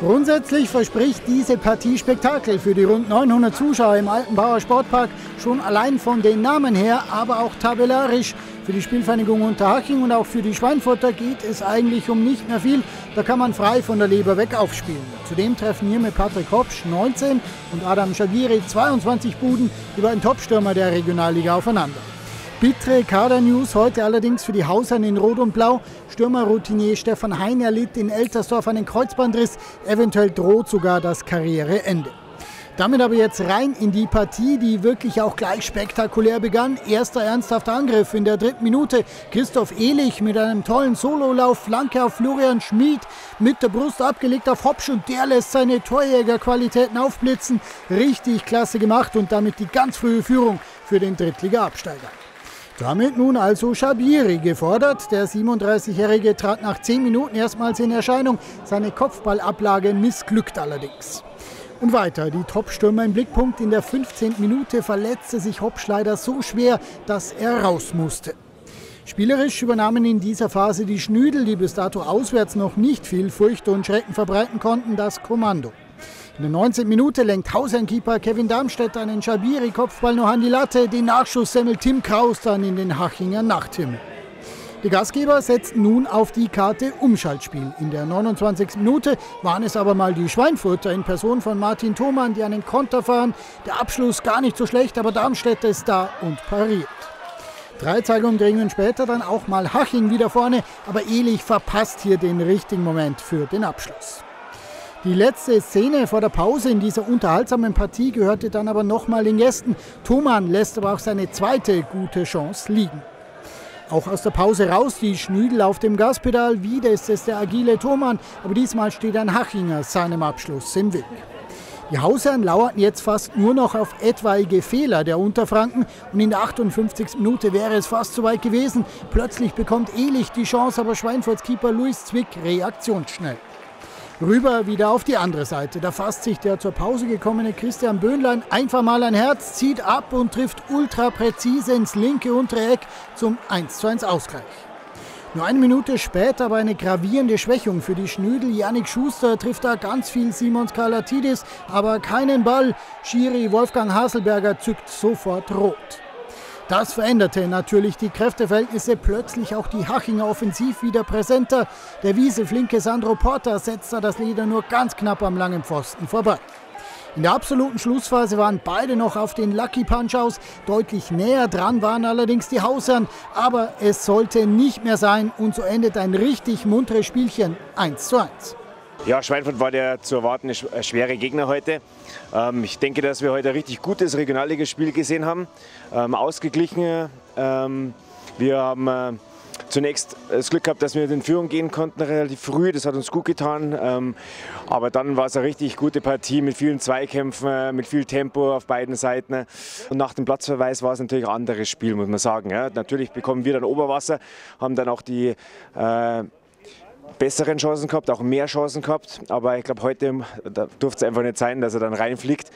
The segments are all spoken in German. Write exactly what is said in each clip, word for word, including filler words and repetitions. Grundsätzlich verspricht diese Partie Spektakel für die rund neunhundert Zuschauer im Altenbauer Sportpark, schon allein von den Namen her, aber auch tabellarisch. Für die Spielvereinigung Unterhaching und auch für die Schweinfurter geht es eigentlich um nicht mehr viel. Da kann man frei von der Leber weg aufspielen. Zudem treffen hier mit Patrick Hopsch neunzehn und Adam Schagiri zweiundzwanzig Buden, die beiden Topstürmer der Regionalliga, aufeinander. Bittere Kader-News heute allerdings für die Hausherren in Rot und Blau. Stürmerroutinier Stefan Heiner litt in Eltersdorf einen Kreuzbandriss. Eventuell droht sogar das Karriereende. Damit aber jetzt rein in die Partie, die wirklich auch gleich spektakulär begann. Erster ernsthafter Angriff in der dritten Minute. Christoph Ehlig mit einem tollen Sololauf, Flanke auf Florian Schmidt, mit der Brust abgelegt auf Hopsch und der lässt seine Torjägerqualitäten aufblitzen. Richtig klasse gemacht und damit die ganz frühe Führung für den Drittliga-Absteiger. Damit nun also Schagiri gefordert. Der siebenunddreißigjährige trat nach zehn Minuten erstmals in Erscheinung. Seine Kopfballablage missglückt allerdings. Und weiter, die Top-Stürmer im Blickpunkt. In der fünfzehnten Minute verletzte sich Hopsch leider so schwer, dass er raus musste. Spielerisch übernahmen in dieser Phase die Schnüdel, die bis dato auswärts noch nicht viel Furcht und Schrecken verbreiten konnten, das Kommando. In der neunzehnten Minute lenkt Hausherrenkeeper Kevin Darmstädt einen Schagiri-Kopfball noch an die Latte. Den Nachschuss semmelt Tim Kraus dann in den Hachinger Nachthimmel. Die Gastgeber setzten nun auf die Karte Umschaltspiel. In der neunundzwanzigsten Minute waren es aber mal die Schweinfurter in Person von Martin Thomann, die einen Konter fahren. Der Abschluss gar nicht so schlecht, aber Darmstädt ist da und pariert. Drei Zeigumdringungen später dann auch mal Haching wieder vorne, aber Ehlig verpasst hier den richtigen Moment für den Abschluss. Die letzte Szene vor der Pause in dieser unterhaltsamen Partie gehörte dann aber nochmal den Gästen. Thomann lässt aber auch seine zweite gute Chance liegen. Auch aus der Pause raus, die Schnüdel auf dem Gaspedal. Wieder ist es der agile Thomann, aber diesmal steht ein Hachinger seinem Abschluss im Weg. Die Hausherren lauerten jetzt fast nur noch auf etwaige Fehler der Unterfranken und in der achtundfünfzigsten Minute wäre es fast zu weit gewesen. Plötzlich bekommt Ehlig die Chance, aber Schweinfurts Keeper Luis Zwick reaktionsschnell. Rüber wieder auf die andere Seite. Da fasst sich der zur Pause gekommene Christian Böhnlein einfach mal ein Herz, zieht ab und trifft ultra präzise ins linke untere Eck zum eins zu eins Ausgleich. Nur eine Minute später aber eine gravierende Schwächung für die Schnüdel. Yannick Schuster trifft da ganz viel Simon Skalatidis, aber keinen Ball. Schiri Wolfgang Haselberger zückt sofort rot. Das veränderte natürlich die Kräfteverhältnisse, plötzlich auch die Hachinger offensiv wieder präsenter. Der wieseflinke Sandro Porta setzt da das Leder nur ganz knapp am langen Pfosten vorbei. In der absoluten Schlussphase waren beide noch auf den Lucky Punch aus. Deutlich näher dran waren allerdings die Hausherren, aber es sollte nicht mehr sein und so endet ein richtig munteres Spielchen eins zu eins. Ja, Schweinfurt war der zu erwartende schwere Gegner heute. Ähm, ich denke, dass wir heute ein richtig gutes Regionalligaspiel gesehen haben. Ähm, ausgeglichen. Ähm, wir haben äh, zunächst das Glück gehabt, dass wir in Führung gehen konnten relativ früh. Das hat uns gut getan. Ähm, aber dann war es eine richtig gute Partie mit vielen Zweikämpfen, mit viel Tempo auf beiden Seiten. Und nach dem Platzverweis war es natürlich ein anderes Spiel, muss man sagen. Ja, natürlich bekommen wir dann Oberwasser, haben dann auch die Äh, besseren Chancen gehabt, auch mehr Chancen gehabt, aber ich glaube heute durfte es einfach nicht sein, dass er dann reinfliegt.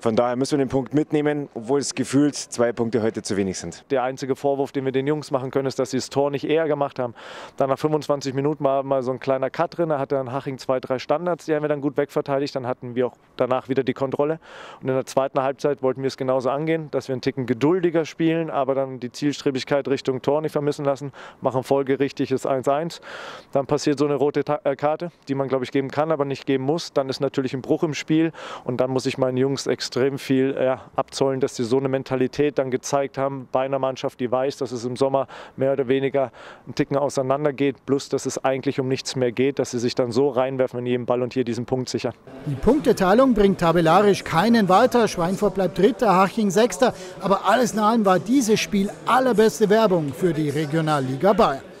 Von daher müssen wir den Punkt mitnehmen, obwohl es gefühlt zwei Punkte heute zu wenig sind. Der einzige Vorwurf, den wir den Jungs machen können, ist, dass sie das Tor nicht eher gemacht haben. Dann nach fünfundzwanzig Minuten war mal so ein kleiner Cut drin, da hatte dann Haching zwei, drei Standards, die haben wir dann gut wegverteidigt, dann hatten wir auch danach wieder die Kontrolle. Und in der zweiten Halbzeit wollten wir es genauso angehen, dass wir einen Ticken geduldiger spielen, aber dann die Zielstrebigkeit Richtung Tor nicht vermissen lassen, machen folgerichtiges eins zu eins. Dann passiert so eine rote Ta- äh, Karte, die man, glaube ich, geben kann, aber nicht geben muss. Dann ist natürlich ein Bruch im Spiel und dann muss ich meinen Jungs extrem viel äh, abzollen, dass sie so eine Mentalität dann gezeigt haben bei einer Mannschaft, die weiß, dass es im Sommer mehr oder weniger einen Ticken auseinander geht, plus dass es eigentlich um nichts mehr geht, dass sie sich dann so reinwerfen in jedem Ball und hier diesen Punkt sichern. Die Punkteteilung bringt tabellarisch keinen weiter. Schweinfurt bleibt Dritter, Haching Sechster, aber alles in allem war dieses Spiel allerbeste Werbung für die Regionalliga Bayern.